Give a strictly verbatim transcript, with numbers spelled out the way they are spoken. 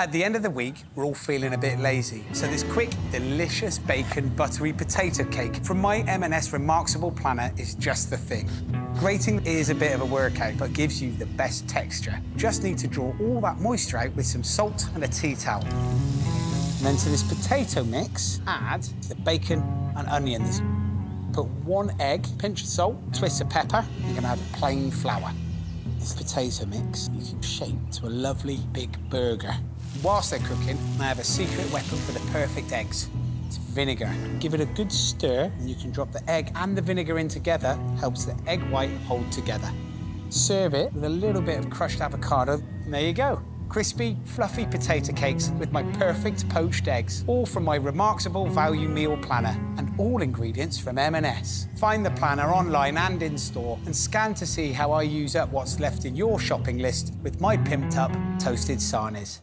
At the end of the week, we're all feeling a bit lazy. So this quick, delicious bacon buttery potato cake from my M and S Remarksable Planner is just the thing. Grating is a bit of a workout, but gives you the best texture. Just need to draw all that moisture out with some salt and a tea towel. And then to this potato mix, add the bacon and onions. Put one egg, pinch of salt, twist of pepper, and you're gonna add plain flour. This potato mix you can shape to a lovely big burger. Whilst they're cooking, I have a secret weapon for the perfect eggs. It's vinegar. Give it a good stir, and you can drop the egg and the vinegar in together. Helps the egg white hold together. Serve it with a little bit of crushed avocado, and there you go. Crispy, fluffy potato cakes with my perfect poached eggs, all from my Remarksable Value Meal Planner, and all ingredients from M and S. Find the planner online and in store, and scan to see how I use up what's left in your shopping list with my pimped up toasted sarnies.